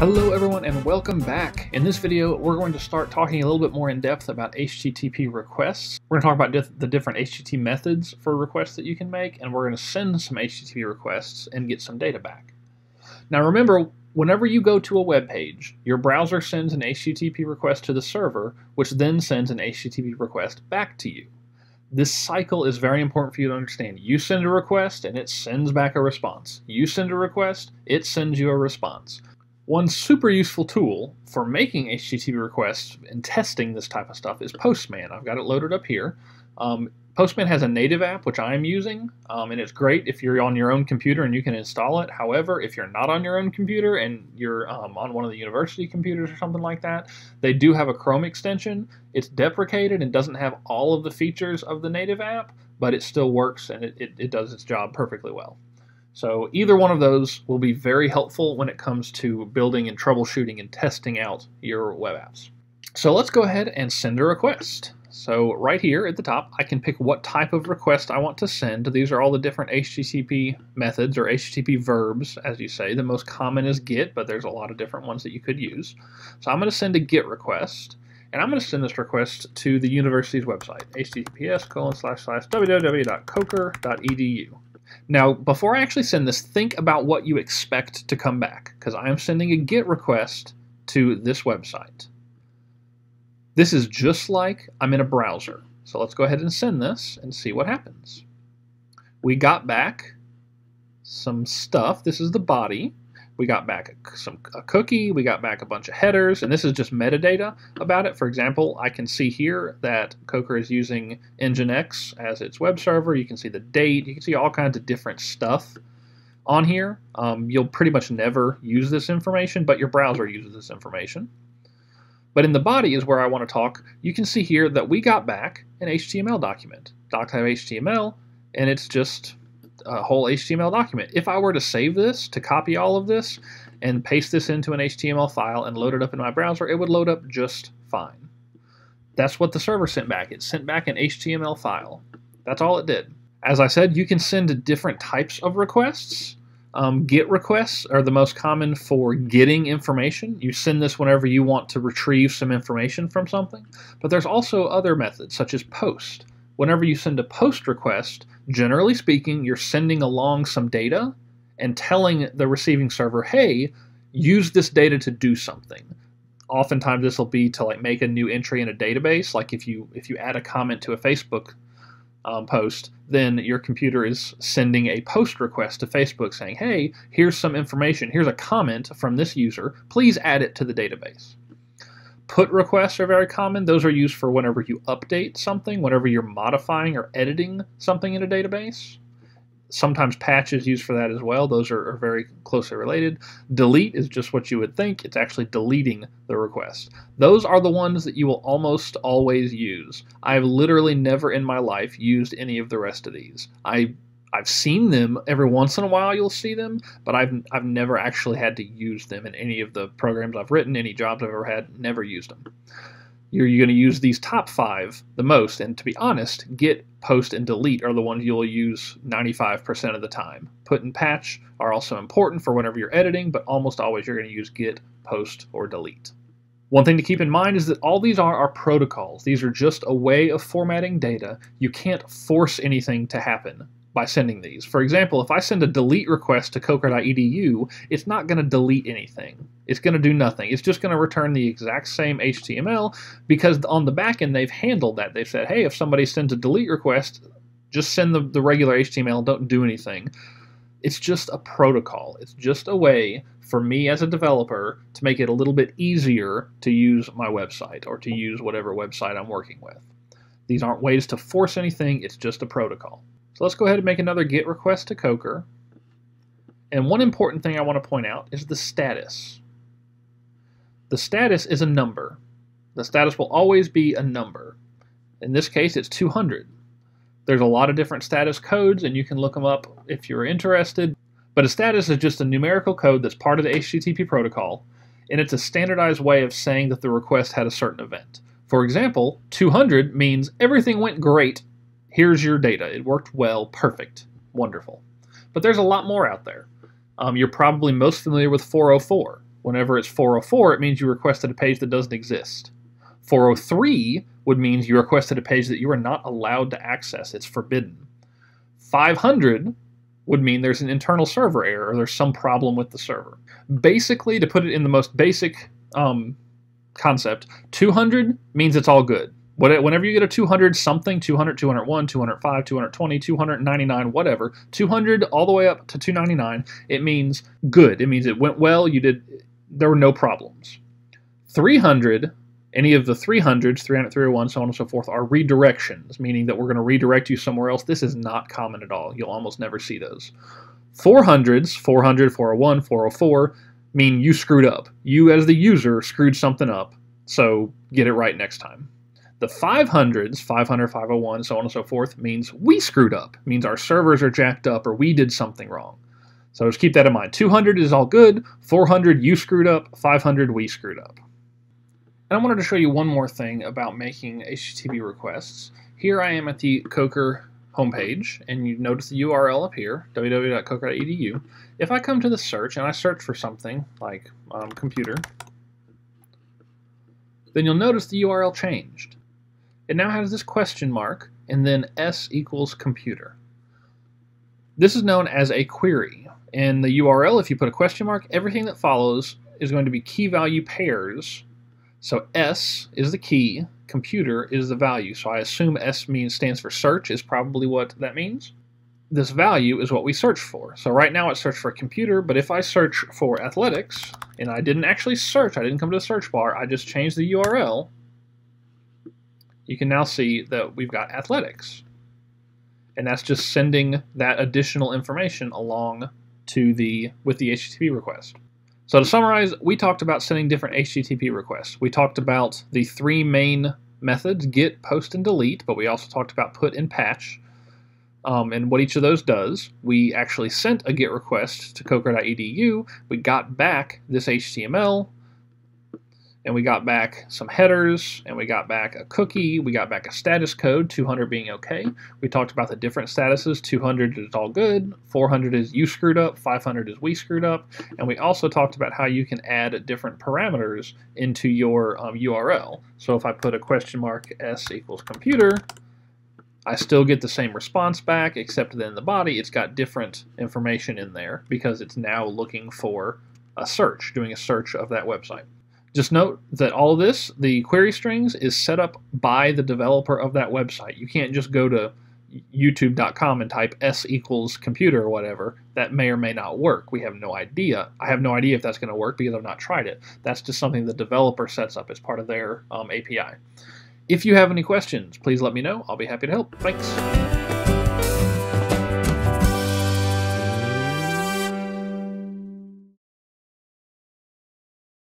Hello everyone and welcome back. In this video, we're going to start talking a little bit more in depth about HTTP requests. We're going to talk about the different HTTP methods for requests that you can make, and we're going to send some HTTP requests and get some data back. Now remember, whenever you go to a web page, your browser sends an HTTP request to the server, which then sends an HTTP request back to you. This cycle is very important for you to understand. You send a request and it sends back a response. You send a request, it sends you a response. One super useful tool for making HTTP requests and testing this type of stuff is Postman. I've got it loaded up here. Postman has a native app, which I'm using, and it's great if you're on your own computer and you can install it. However, if you're not on your own computer and you're on one of the university computers or something like that, they do have a Chrome extension. It's deprecated and doesn't have all of the features of the native app, but it still works and it does its job perfectly well. So either one of those will be very helpful when it comes to building and troubleshooting and testing out your web apps. So let's go ahead and send a request. So right here at the top, I can pick what type of request I want to send. These are all the different HTTP methods or HTTP verbs, as you say. The most common is GET, but there's a lot of different ones that you could use. So I'm going to send a GET request, and I'm going to send this request to the university's website, https://www.coker.edu. Now, before I actually send this, think about what you expect to come back, because I am sending a GET request to this website. This is just like I'm in a browser. So let's go ahead and send this and see what happens. We got back some stuff. This is the body. We got back a cookie. We got back a bunch of headers, and this is just metadata about it. For example, I can see here that Coker is using Nginx as its web server. You can see the date. You can see all kinds of different stuff on here. You'll pretty much never use this information, but your browser uses this information. But in the body is where I want to talk. You can see here that we got back an HTML document, doc.html, and it's just a whole HTML document. If I were to save this, to copy all of this and paste this into an HTML file and load it up in my browser, it would load up just fine. That's what the server sent back. It sent back an HTML file. That's all it did. As I said, you can send different types of requests. GET requests are the most common for getting information. You send this whenever you want to retrieve some information from something. But there's also other methods, such as POST. Whenever you send a POST request, generally speaking, you're sending along some data and telling the receiving server, hey, use this data to do something. Oftentimes this will be to like make a new entry in a database. Like if you add a comment to a Facebook post, then your computer is sending a POST request to Facebook saying, hey, here's some information, here's a comment from this user, please add it to the database. PUT requests are very common. Those are used for whenever you update something, whenever you're modifying or editing something in a database. Sometimes PATCH is used for that as well. Those are very closely related. DELETE is just what you would think. It's actually deleting the request. Those are the ones that you will almost always use. I've literally never in my life used any of the rest of these. I've seen them every once in a while, you'll see them, but I've never actually had to use them in any of the programs I've written, any jobs I've ever had, never used them. You're going to use these top five the most, and to be honest, GET, POST, and DELETE are the ones you'll use 95% of the time. PUT and PATCH are also important for whenever you're editing, but almost always you're going to use GET, POST, or DELETE. One thing to keep in mind is that all these are protocols. These are just a way of formatting data. You can't force anything to happen by sending these. For example, if I send a delete request to coker.edu, it's not going to delete anything. It's going to do nothing. It's just going to return the exact same HTML because on the back end they've handled that. They've said, hey, if somebody sends a delete request, just send the regular HTML, don't do anything. It's just a protocol. It's just a way for me as a developer to make it a little bit easier to use my website or to use whatever website I'm working with. These aren't ways to force anything. It's just a protocol. So let's go ahead and make another GET request to Coker. And one important thing I want to point out is the status. The status is a number. The status will always be a number. In this case, it's 200. There's a lot of different status codes, and you can look them up if you're interested. But a status is just a numerical code that's part of the HTTP protocol, and it's a standardized way of saying that the request had a certain event. For example, 200 means everything went great. Here's your data. It worked well, perfect, wonderful. But there's a lot more out there. You're probably most familiar with 404. Whenever it's 404, it means you requested a page that doesn't exist. 403 would mean you requested a page that you are not allowed to access. It's forbidden. 500 would mean there's an internal server error or there's some problem with the server. Basically, to put it in the most basic concept, 200 means it's all good. Whenever you get a 200 something, 200, 201, 205, 220, 299, whatever, 200 all the way up to 299, it means good. It means it went well, there were no problems. 300, any of the 300s, 300, 301, so on and so forth, are redirections, meaning that we're going to redirect you somewhere else. This is not common at all. You'll almost never see those. 400s, 400, 401, 404, mean you screwed up. You as the user screwed something up, so get it right next time. The 500s, 500, 501, so on and so forth, means we screwed up. It means our servers are jacked up or we did something wrong. So just keep that in mind. 200 is all good. 400, you screwed up. 500, we screwed up. And I wanted to show you one more thing about making HTTP requests. Here I am at the Coker homepage, and you notice the URL up here, www.coker.edu. If I come to the search and I search for something like computer, then you'll notice the URL changed. It now has this question mark and then S=computer. This is known as a query. In the URL, if you put a question mark, everything that follows is going to be key value pairs. So S is the key, computer is the value. So I assume S stands for search, is probably what that means. This value is what we search for. So right now it searched for computer, but if I search for athletics, and I didn't actually search, I didn't come to the search bar, I just changed the URL, you can now see that we've got athletics. And that's just sending that additional information along with the HTTP request. So to summarize, we talked about sending different HTTP requests. We talked about the three main methods, GET, POST, and DELETE, but we also talked about PUT and PATCH, and what each of those does. We actually sent a GET request to coker.edu. We got back this HTML, and we got back some headers, and we got back a cookie, we got back a status code, 200 being okay. We talked about the different statuses, 200 is all good, 400 is you screwed up, 500 is we screwed up, and we also talked about how you can add different parameters into your URL. So if I put a question mark S=computer, I still get the same response back, except that in the body it's got different information in there because it's now looking for a search, doing a search of that website. Just note that all of this, the query strings, is set up by the developer of that website. You can't just go to youtube.com and type S=computer or whatever. That may or may not work. We have no idea. I have no idea if that's going to work because I've not tried it. That's just something the developer sets up as part of their API. If you have any questions, please let me know. I'll be happy to help. Thanks.